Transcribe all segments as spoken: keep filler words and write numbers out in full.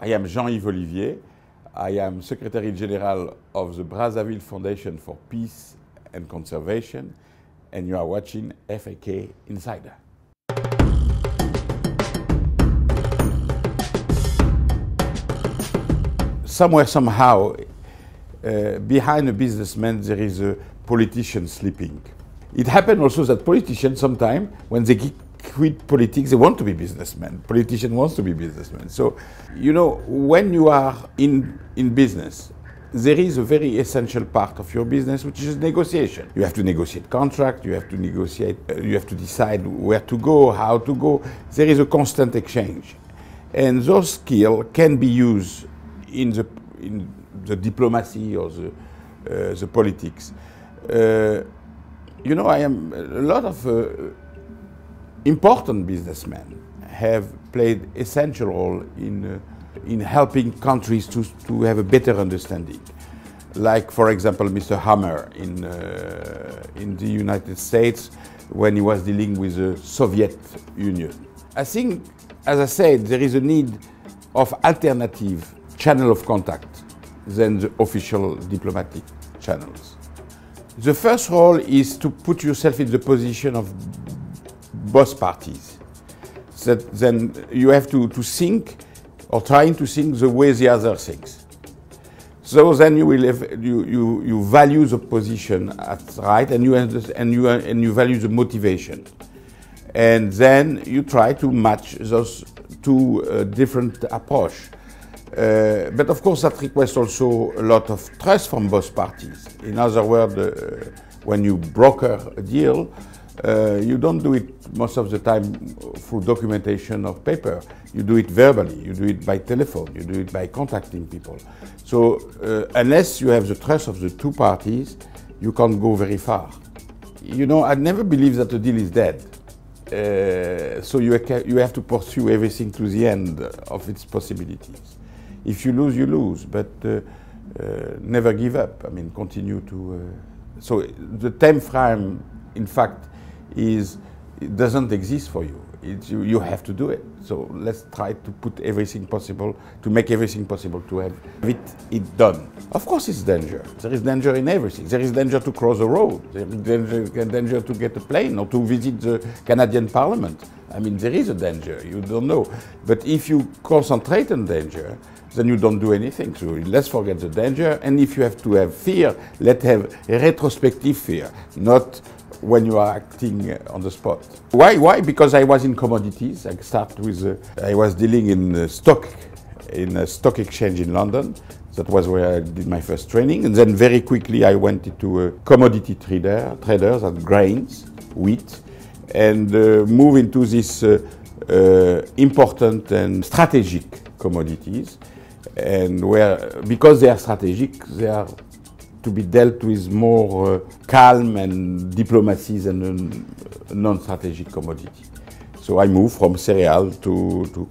I am Jean-Yves Olivier. I am Secretary General of the Brazzaville Foundation for Peace and Conservation, and you are watching F A K Insider. Somewhere, somehow, uh, behind a businessman there is a politician sleeping. It happened also that politicians sometimes, when they get quit politics, they want to be businessmen. Politician wants to be businessmen. So, you know, when you are in, in business, there is a very essential part of your business, which is negotiation. You have to negotiate contract, you have to negotiate, uh, you have to decide where to go, how to go. There is a constant exchange. And those skills can be used in the, in the diplomacy or the, uh, the politics. Uh, you know, I am a lot of... Uh, Important businessmen have played an essential role in, uh, in helping countries to, to have a better understanding. Like, for example, Mister Hammer in, uh, in the United States when he was dealing with the Soviet Union. I think, as I said, there is a need of alternative channel of contact than the official diplomatic channels. The first role is to put yourself in the position of both parties. So then you have to, to think or trying to think the way the other thinks. So then you will have, you, you, you value the position at right, and you, and, you, and you value the motivation. And then you try to match those two uh, different approach. Uh, but of course that requires also a lot of trust from both parties. In other words, uh, when you broker a deal, Uh, you don't do it most of the time through documentation of paper. You do it verbally, you do it by telephone, you do it by contacting people. So uh, unless you have the trust of the two parties, you can't go very far. You know, I never believe that the deal is dead. Uh, so you, you have to pursue everything to the end of its possibilities. If you lose, you lose, but uh, uh, never give up. I mean, continue to... Uh, so the time frame, in fact, Is, it doesn't exist for you. It, you. You have to do it. So let's try to put everything possible, to make everything possible to have it, it done. Of course it's danger. There is danger in everything. There is danger to cross the road. There is danger, danger to get a plane or to visit the Canadian Parliament. I mean, there is a danger, you don't know. But if you concentrate on danger, then you don't do anything. So let's forget the danger. And if you have to have fear, let's have a retrospective fear, not when you are acting on the spot. Why? Why? Because I was in commodities. I start with. Uh, I was dealing in uh, stock, in a stock exchange in London. That was where I did my first training, and then very quickly I went into a commodity trader, traders at grains, wheat, and uh, move into this uh, uh, important and strategic commodities, and where because they are strategic, they are to be dealt with more uh, calm and diplomacy than a non-strategic commodity. So I moved from cereal to, to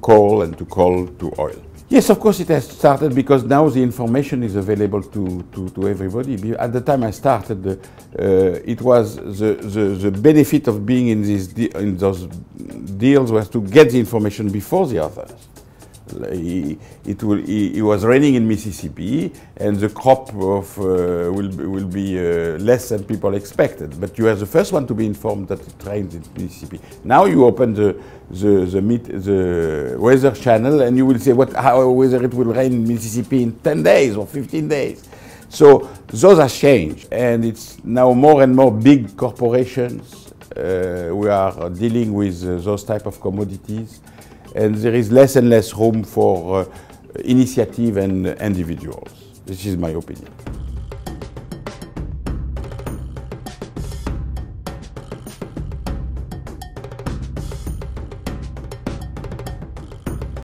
coal and to coal to oil. Yes, of course it has started because now the information is available to, to, to everybody. At the time I started, uh, it was the, the, the benefit of being in, these in those deals was to get the information before the others. He, it will, he, he was raining in Mississippi, and the crop of, uh, will be, will be uh, less than people expected. But you are the first one to be informed that it rains in Mississippi. Now you open the the the, meet, the weather channel, and you will say what how whether it will rain in Mississippi in ten days or fifteen days. So those have changed, and it's now more and more big corporations. Uh, we are dealing with uh, those type of commodities. And there is less and less room for uh, initiative and individuals. This is my opinion.